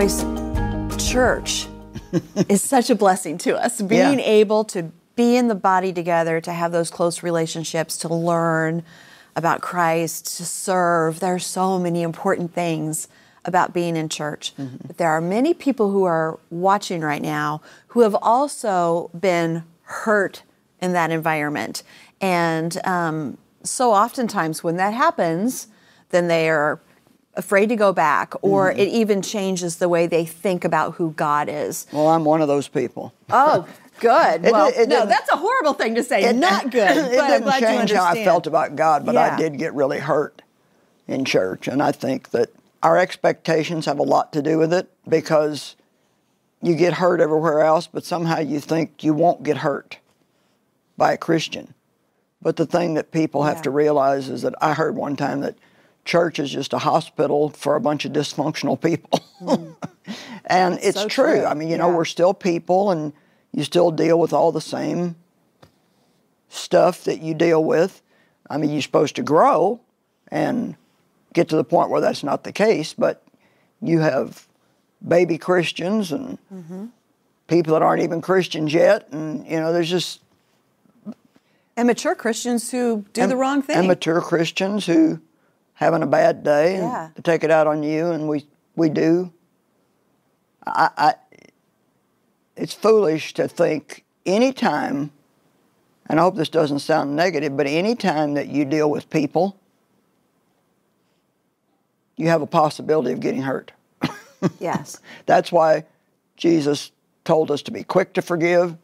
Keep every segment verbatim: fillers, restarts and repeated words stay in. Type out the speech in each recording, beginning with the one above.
Choice Church is such a blessing to us. Being yeah. able to be in the body together, to have those close relationships, to learn about Christ, to serve. There are so many important things about being in church. Mm-hmm. But there are many people who are watching right now who have also been hurt in that environment. And um, so oftentimes when that happens, then they are afraid to go back, or mm-hmm. it even changes the way they think about who God is. Well, I'm one of those people. Oh, good. Well, it, it no, that's a horrible thing to say. It, Not good. It, it but didn't I'm change how I felt about God, but yeah. I did get really hurt in church. And I think that our expectations have a lot to do with it, because you get hurt everywhere else, but somehow you think you won't get hurt by a Christian. But the thing that people have yeah. to realize is that I heard one time that church is just a hospital for a bunch of dysfunctional people. Mm. and That's it's so true. true. I mean, you yeah. know, we're still people, and you still deal with all the same stuff that you deal with. I mean, you're supposed to grow and get to the point where that's not the case, but you have baby Christians and mm-hmm. people that aren't even Christians yet, and, you know, there's just... And mature Christians who do and, the wrong thing. And mature Christians who... having a bad day, and yeah. to take it out on you, and we we do. I, I, it's foolish to think any time, and I hope this doesn't sound negative, but any time that you deal with people, you have a possibility of getting hurt. Yes. That's why Jesus told us to be quick to forgive,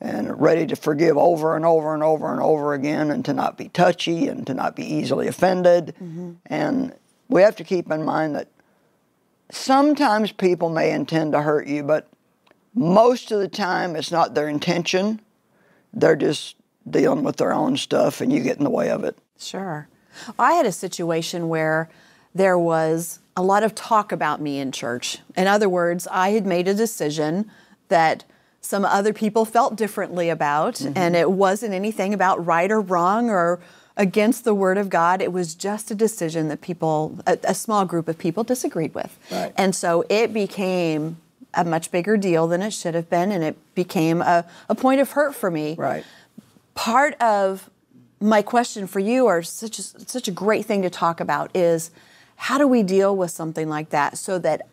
and ready to forgive over and over and over and over again, and to not be touchy and to not be easily offended. Mm-hmm. And we have to keep in mind that sometimes people may intend to hurt you, but most of the time it's not their intention. They're just dealing with their own stuff, and you get in the way of it. Sure. Well, I had a situation where there was a lot of talk about me in church. In other words, I had made a decision that some other people felt differently about, mm-hmm. and it wasn't anything about right or wrong or against the Word of God. It was just a decision that people, a, a small group of people, disagreed with. Right. And so it became a much bigger deal than it should have been, and it became a, a point of hurt for me. Right. Part of my question for you, or such a, such a great thing to talk about, is how do we deal with something like that so that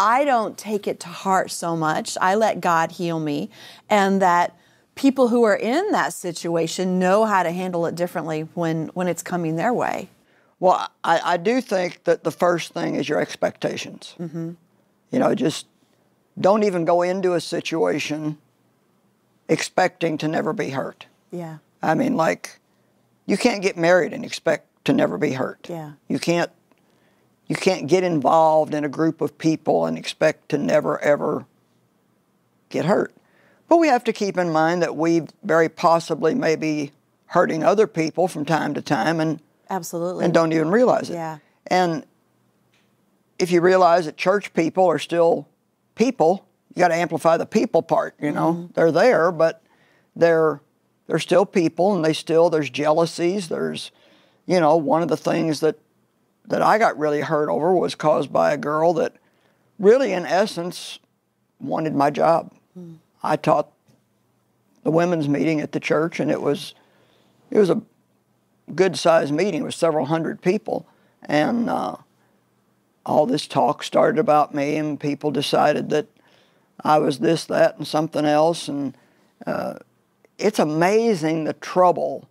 I don't take it to heart so much. I let God heal me, and that people who are in that situation know how to handle it differently when, when it's coming their way. Well, I, I do think that the first thing is your expectations. Mm-hmm. You know, just don't even go into a situation expecting to never be hurt. Yeah. I mean, like, you can't get married and expect to never be hurt. Yeah. You can't. You can't get involved in a group of people and expect to never, ever get hurt. But we have to keep in mind that we very possibly may be hurting other people from time to time and, Absolutely. and don't even realize it. Yeah. And if you realize that church people are still people, you got to amplify the people part, you know. Mm-hmm. They're there, but they're, they're still people, and they still, there's jealousies, there's, you know, one of the things that that I got really hurt over was caused by a girl that really, in essence, wanted my job. Mm. I taught the women's meeting at the church, and it was it was a good-sized meeting with several hundred people, and uh, all this talk started about me, and people decided that I was this, that, and something else, and uh, it's amazing the trouble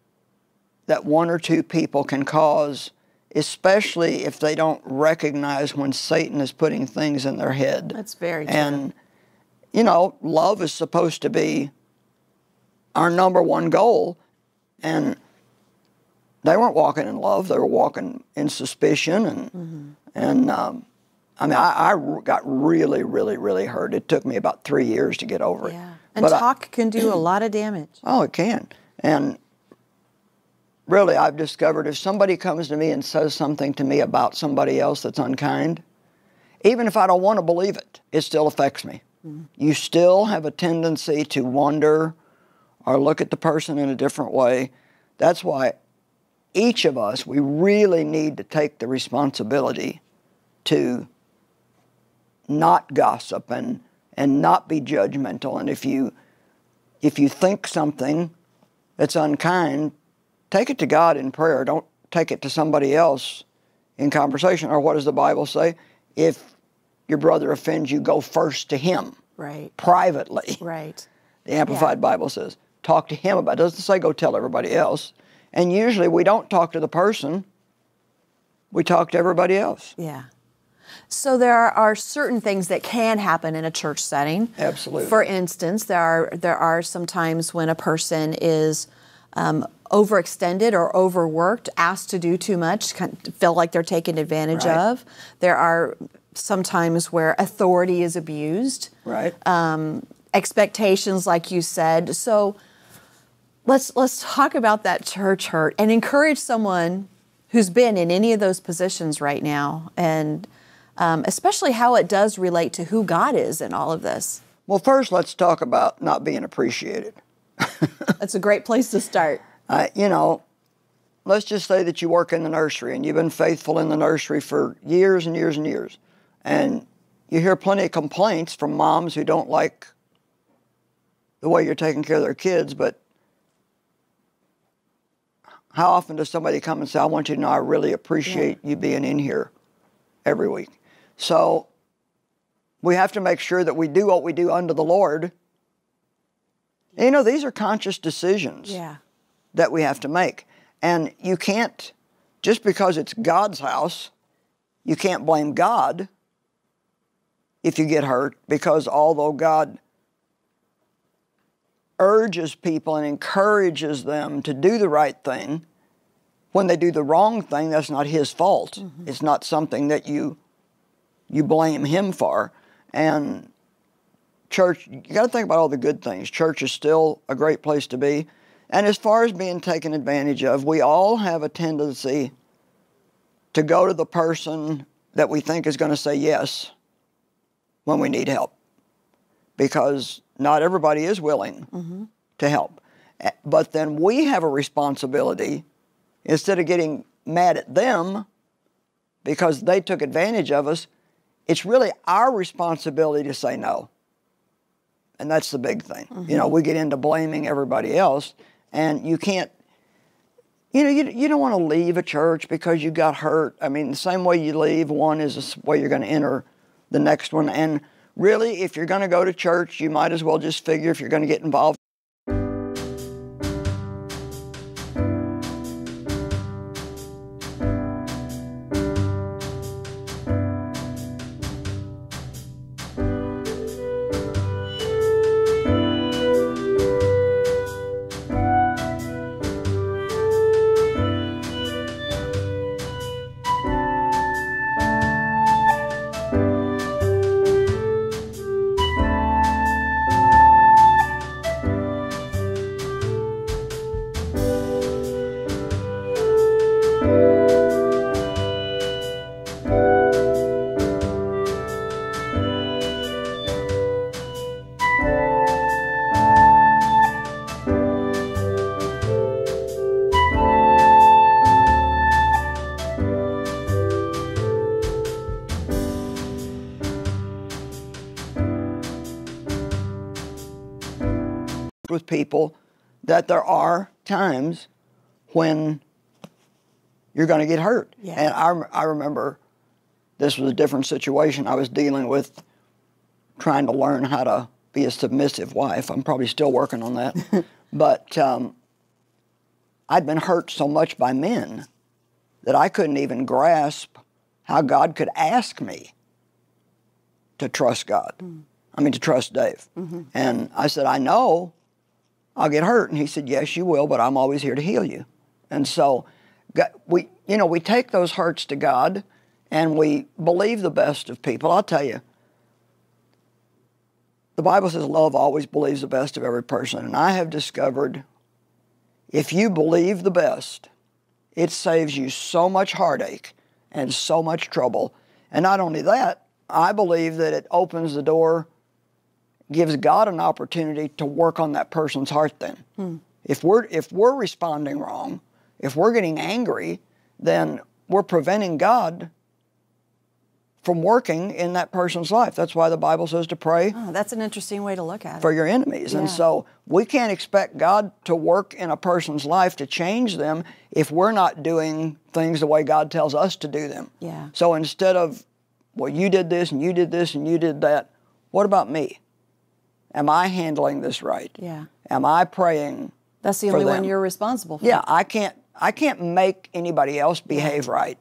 that one or two people can cause, especially if they don't recognize when Satan is putting things in their head. That's very true. And, you know, love is supposed to be our number one goal. And they weren't walking in love. They were walking in suspicion. And, mm-hmm. and um, I mean, I, I got really, really, really hurt. It took me about three years to get over yeah. it. And but talk I, can do a lot of damage. Oh, it can. And really, I've discovered if somebody comes to me and says something to me about somebody else that's unkind, even if I don't want to believe it, it still affects me. Mm-hmm. You still have a tendency to wonder or look at the person in a different way. That's why each of us, we really need to take the responsibility to not gossip and, and not be judgmental. And if you, if you think something that's unkind, take it to God in prayer. Don't take it to somebody else in conversation. Or what does the Bible say? If your brother offends you, go first to him. Right. Privately. Right. The Amplified yeah. Bible says, talk to him about it. It doesn't say go tell everybody else. And usually we don't talk to the person. We talk to everybody else. Yeah. So there are certain things that can happen in a church setting. Absolutely. For instance, there are, there are some times when a person is um, overextended or overworked, asked to do too much, feel like they're taken advantage right. of. There are some times where authority is abused. Right. Um, expectations, like you said. So let's, let's talk about that church hurt and encourage someone who's been in any of those positions right now, and um, especially how it does relate to who God is in all of this. Well, first, let's talk about not being appreciated. That's a great place to start. Uh, you know, let's just say that you work in the nursery, and you've been faithful in the nursery for years and years and years, and you hear plenty of complaints from moms who don't like the way you're taking care of their kids, but how often does somebody come and say, I want you to know I really appreciate yeah. you being in here every week? So we have to make sure that we do what we do unto the Lord. And, you know, these are conscious decisions yeah. that we have to make. And you can't, just because it's God's house, you can't blame God if you get hurt, because although God urges people and encourages them to do the right thing, when they do the wrong thing, that's not his fault. Mm-hmm. It's not something that you you blame him for. And church, you got to think about all the good things. Church is still a great place to be. And as far as being taken advantage of, we all have a tendency to go to the person that we think is going to say yes when we need help, because not everybody is willing mm-hmm. to help. But then we have a responsibility, instead of getting mad at them because they took advantage of us, it's really our responsibility to say no. And that's the big thing. Mm-hmm. You know, we get into blaming everybody else, and you can't, you know, you, you don't want to leave a church because you got hurt. I mean, the same way you leave one is the way you're going to enter the next one. And really, if you're going to go to church, you might as well just figure if you're going to get involved. With people, that there are times when you're going to get hurt. Yeah. And I, I remember this was a different situation. I was dealing with trying to learn how to be a submissive wife. I'm probably still working on that. But um, I'd been hurt so much by men that I couldn't even grasp how God could ask me to trust God. Mm. I mean, to trust Dave. Mm-hmm. And I said, I know I'll get hurt. And he said, yes, you will, but I'm always here to heal you. And so we, you know, we take those hurts to God, and we believe the best of people. I'll tell you, the Bible says love always believes the best of every person. And I have discovered if you believe the best, it saves you so much heartache and so much trouble. And not only that, I believe that it opens the door, gives God an opportunity to work on that person's heart then. Hmm. If we're, if we're responding wrong, if we're getting angry, then we're preventing God from working in that person's life. That's why the Bible says to pray. Oh, that's an interesting way to look at it. For your enemies. Yeah. And so we can't expect God to work in a person's life to change them if we're not doing things the way God tells us to do them. Yeah. So instead of, well, you did this and you did this and you did that, what about me? Am I handling this right? Yeah. Am I praying? That's the only one you're responsible for. Yeah, I can't I can't make anybody else behave right,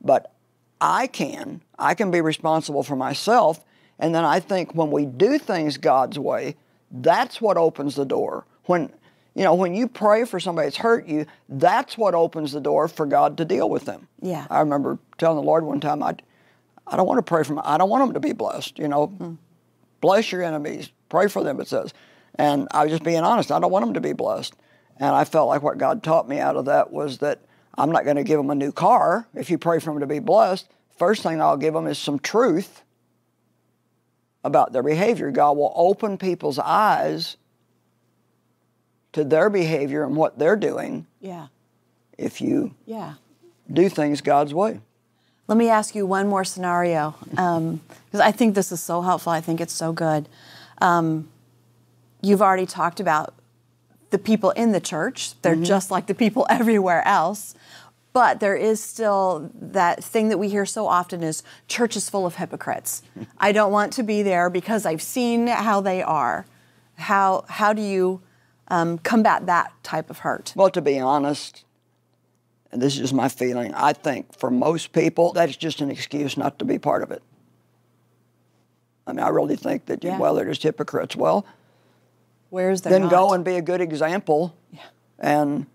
but I can. I can be responsible for myself, and then I think when we do things God's way, that's what opens the door. When you know, when you pray for somebody that's hurt you, that's what opens the door for God to deal with them. Yeah. I remember telling the Lord one time, I I don't want to pray for my, I don't want them to be blessed, you know. Mm. Bless your enemies, pray for them, it says. And I was just being honest. I don't want them to be blessed. And I felt like what God taught me out of that was that I'm not going to give them a new car if you pray for them to be blessed. First thing I'll give them is some truth about their behavior. God will open people's eyes to their behavior and what they're doing. Yeah. If you yeah. do things God's way. Let me ask you one more scenario, um, because I think this is so helpful. I think it's so good. Um, You've already talked about the people in the church. They're mm-hmm. just like the people everywhere else. But there is still that thing that we hear so often is church is full of hypocrites. I don't want to be there because I've seen how they are. How, how do you um, combat that type of hurt? Well, to be honest, and this is just my feeling, I think for most people, that's just an excuse not to be part of it. I mean, I really think that, yeah. well, they're just hypocrites. Well, Where is then not? Go and be a good example, yeah. and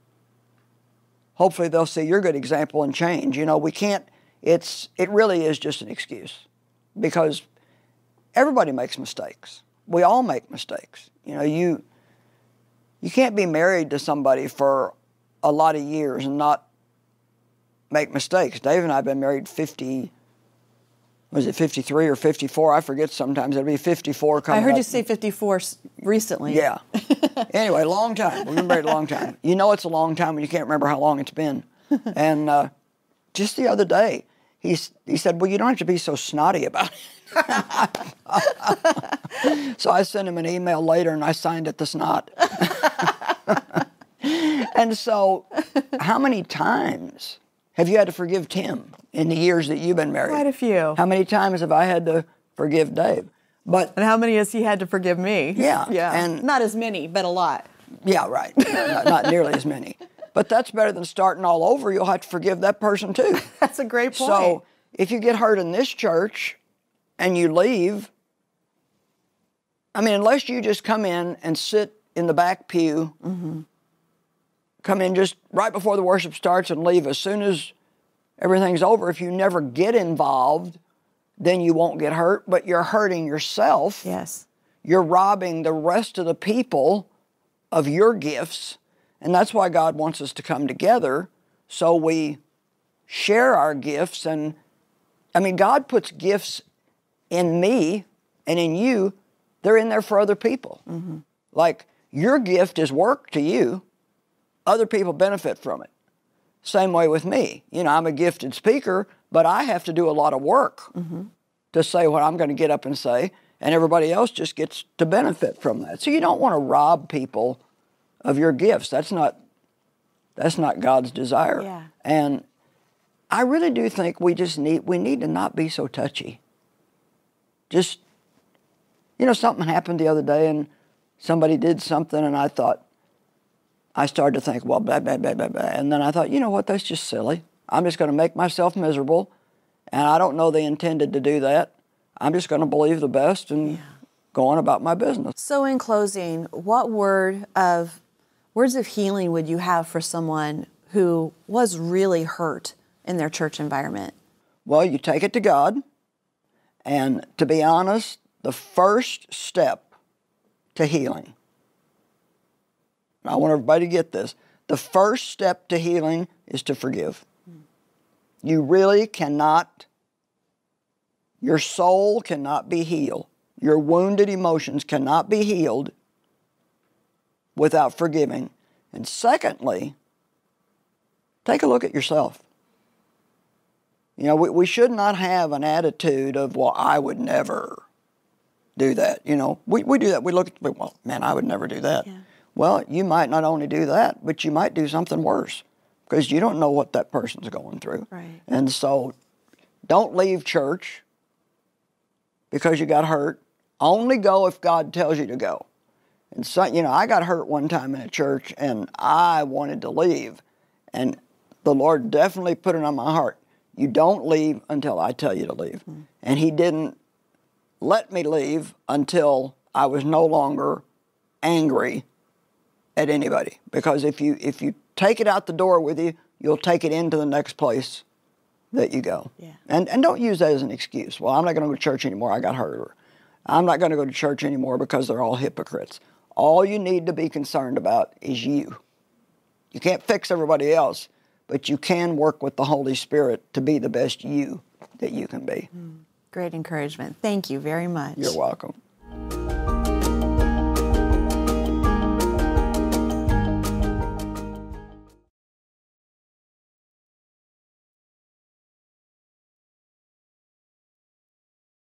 hopefully they'll see your good example and change. You know, we can't, it's, it really is just an excuse because everybody makes mistakes. We all make mistakes. You know, you, you can't be married to somebody for a lot of years and not make mistakes. Dave and I have been married fifty years. Was it fifty-three or fifty-four? I forget sometimes. It'll be fifty-four coming up. I heard you say fifty-four recently. Yeah. Anyway, long time. We've been married a long time. You know it's a long time when you can't remember how long it's been. And uh, just the other day, he, he said, well, you don't have to be so snotty about it. So I sent him an email later, and I signed it the snot. And so how many times have you had to forgive Tim in the years that you've been married? Quite a few. How many times have I had to forgive Dave? But and how many has he had to forgive me? Yeah. yeah. And not as many, but a lot. Yeah, right. not, not nearly as many. But that's better than starting all over. You'll have to forgive that person too. That's a great point. So if you get hurt in this church and you leave, I mean, unless you just come in and sit in the back pew, mm-hmm. come in just right before the worship starts and leave as soon as everything's over. If you never get involved, then you won't get hurt, but you're hurting yourself. Yes. You're robbing the rest of the people of your gifts, and that's why God wants us to come together so we share our gifts. And, I mean, God puts gifts in me and in you. They're in there for other people. Mm-hmm. Like, your gift is work to you. Other people benefit from it. Same way with me. You know, I'm a gifted speaker, but I have to do a lot of work mm-hmm. to say what I'm going to get up and say, and everybody else just gets to benefit from that. So you don't want to rob people of your gifts. That's not, that's not God's desire. Yeah. And I really do think we just need, we need to not be so touchy. Just, you know, something happened the other day, and somebody did something, and I thought, I started to think, well, blah, blah, blah, blah, blah. And then I thought, you know what, that's just silly. I'm just going to make myself miserable, and I don't know they intended to do that. I'm just going to believe the best and yeah. go on about my business. So in closing, what word of, words of healing would you have for someone who was really hurt in their church environment? Well, you take it to God, and to be honest, the first step to healing, I want everybody to get this. The first step to healing is to forgive. You really cannot, your soul cannot be healed. Your wounded emotions cannot be healed without forgiving. And secondly, take a look at yourself. You know, we, we should not have an attitude of, well, I would never do that. You know, we, we do that. We look at people, well, man, I would never do that. Yeah. Well, you might not only do that, but you might do something worse because you don't know what that person's going through. Right. And so don't leave church because you got hurt. Only go if God tells you to go. And so, you know, I got hurt one time in a church and I wanted to leave. And the Lord definitely put it on my heart. You don't leave until I tell you to leave. Mm. And he didn't let me leave until I was no longer angry at anybody. Because if you if you take it out the door with you, you'll take it into the next place that you go. Yeah. And and don't use that as an excuse. Well, I'm not going to go to church anymore. I got hurt. Or I'm not going to go to church anymore because they're all hypocrites. All you need to be concerned about is you. You can't fix everybody else, but you can work with the Holy Spirit to be the best you that you can be. Great encouragement. Thank you very much. You're welcome.